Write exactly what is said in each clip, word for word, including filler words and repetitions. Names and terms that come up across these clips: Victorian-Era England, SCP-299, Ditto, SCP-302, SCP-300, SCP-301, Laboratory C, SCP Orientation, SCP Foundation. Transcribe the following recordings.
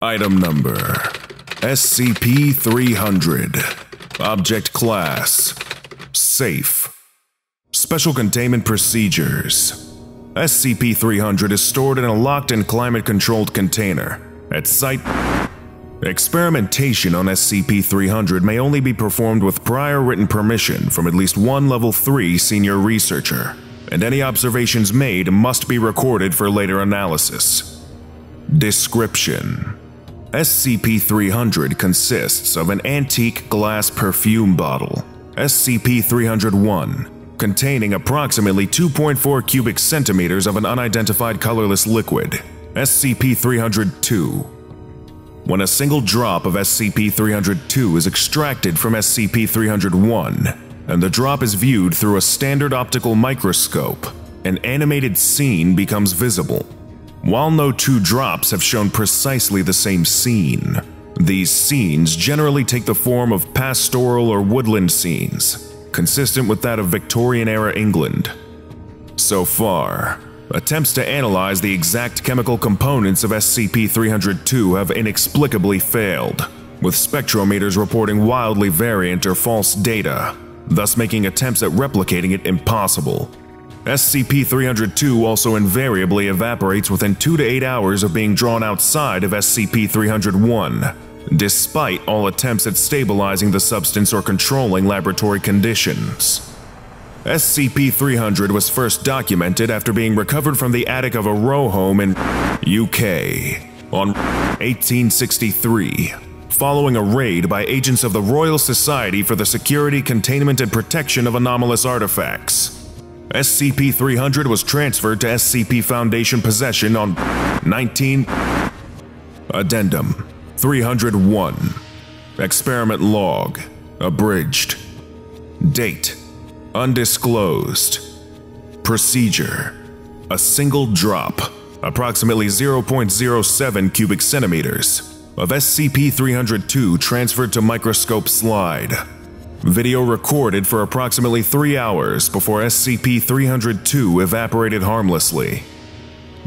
Item number S C P three hundred. Object class Safe. Special containment procedures. S C P three hundred is stored in a locked and climate-controlled container at Site. Experimentation on S C P three hundred may only be performed with prior written permission from at least one Level three senior researcher, and any observations made must be recorded for later analysis. Description: S C P three hundred consists of an antique glass perfume bottle, S C P three oh one, containing approximately two point four cubic centimeters of an unidentified colorless liquid, S C P three oh two. When a single drop of S C P three oh two is extracted from S C P three oh one, and the drop is viewed through a standard optical microscope, an animated scene becomes visible. While no two drops have shown precisely the same scene, these scenes generally take the form of pastoral or woodland scenes, consistent with that of Victorian-era England. So far, attempts to analyze the exact chemical components of S C P three oh two have inexplicably failed, with spectrometers reporting wildly variant or false data, thus making attempts at replicating it impossible. S C P three oh two also invariably evaporates within two to eight hours of being drawn outside of S C P three oh one, despite all attempts at stabilizing the substance or controlling laboratory conditions. S C P three hundred was first documented after being recovered from the attic of a row home in U K on eighteen sixty-three, following a raid by agents of the Royal Society for the Security, Containment, and Protection of Anomalous Artifacts. S C P three hundred was transferred to S C P Foundation possession on nineteen. Addendum three oh one. Experiment log. Abridged. Date: undisclosed. Procedure: a single drop, approximately zero point zero seven cubic centimeters, of S C P three oh two transferred to microscope slide. Video recorded for approximately three hours before S C P three oh two evaporated harmlessly.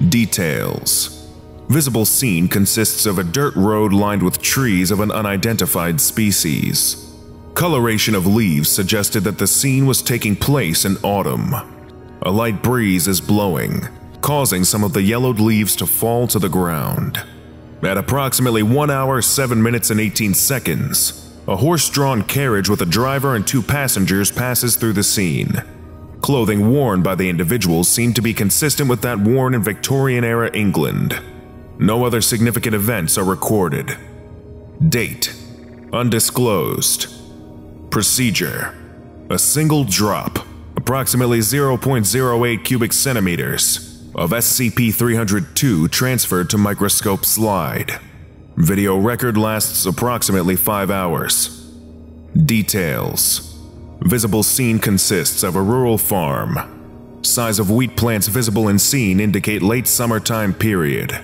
Details: visible scene consists of a dirt road lined with trees of an unidentified species. Coloration of leaves suggested that the scene was taking place in autumn. A light breeze is blowing, causing some of the yellowed leaves to fall to the ground. At approximately one hour, seven minutes and eighteen seconds, a horse-drawn carriage with a driver and two passengers passes through the scene. Clothing worn by the individuals seemed to be consistent with that worn in Victorian-era England. No other significant events are recorded. Date: undisclosed. Procedure: a single drop, approximately zero point zero eight cubic centimeters, of S C P three oh two transferred to microscope slide. Video record lasts approximately five hours. Details: visible scene consists of a rural farm. Size of wheat plants visible in scene indicate late summertime period.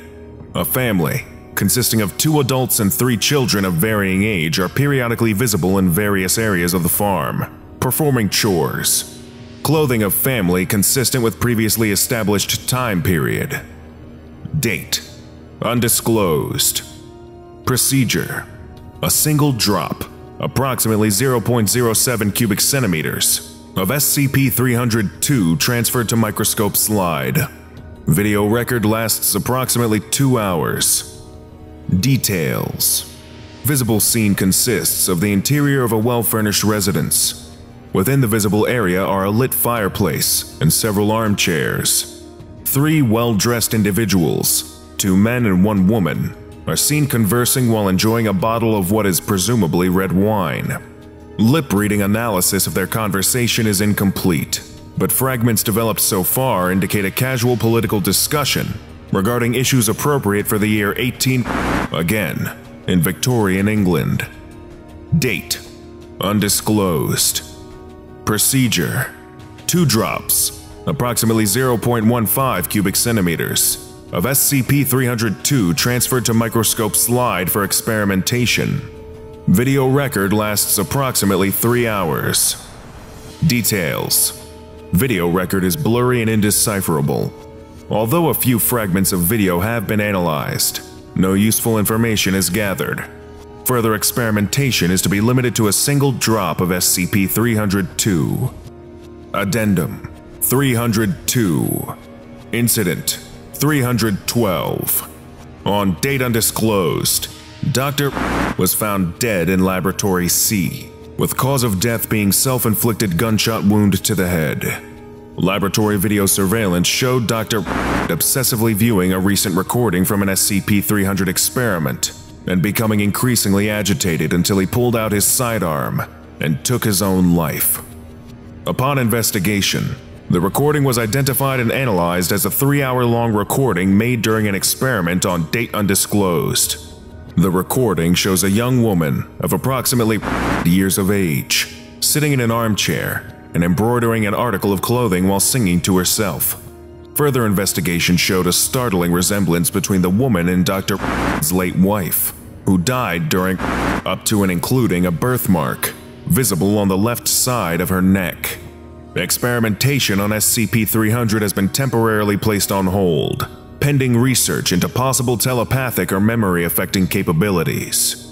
A family, consisting of two adults and three children of varying age, are periodically visible in various areas of the farm, performing chores. Clothing of family consistent with previously established time period. Date: undisclosed. Procedure: a single drop, approximately zero point zero seven cubic centimeters, of S C P three oh two transferred to microscope slide. Video record lasts approximately two hours. Details: visible scene consists of the interior of a well-furnished residence. Within the visible area are a lit fireplace and several armchairs. Three well-dressed individuals, two men and one woman, are seen conversing while enjoying a bottle of what is presumably red wine. Lip-reading analysis of their conversation is incomplete, but fragments developed so far indicate a casual political discussion regarding issues appropriate for the year eighteen, again, in Victorian England. Date: undisclosed. Procedure: two drops, approximately zero point one five cubic centimeters, of S C P three oh two transferred to microscope slide for experimentation. Video record lasts approximately three hours. Details: Video record is blurry and indecipherable. Although a few fragments of video have been analyzed, no useful information is gathered. Further experimentation is to be limited to a single drop of S C P three oh two. Addendum three oh two. Incident three twelve. On date undisclosed, Doctor was found dead in Laboratory C, with cause of death being self-inflicted gunshot wound to the head. Laboratory video surveillance showed Doctor obsessively viewing a recent recording from an S C P three hundred experiment and becoming increasingly agitated until he pulled out his sidearm and took his own life. Upon investigation, the recording was identified and analyzed as a three-hour-long recording made during an experiment on date undisclosed. The recording shows a young woman of approximately years of age, sitting in an armchair and embroidering an article of clothing while singing to herself. Further investigation showed a startling resemblance between the woman and Doctor's late wife, who died during up to and including a birthmark, visible on the left side of her neck. Experimentation on S C P three hundred has been temporarily placed on hold, pending research into possible telepathic or memory-affecting capabilities.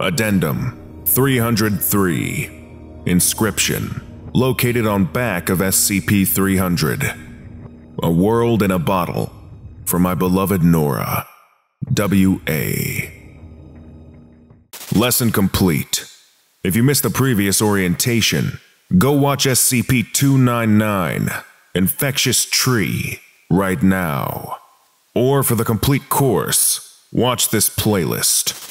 Addendum three oh three. Inscription located on back of S C P three hundred. A world in a bottle, for my beloved Nora. W A Lesson complete. If you missed the previous orientation, go watch S C P two ninety-nine, Infectious Tree, right now. Or for the complete course, watch this playlist.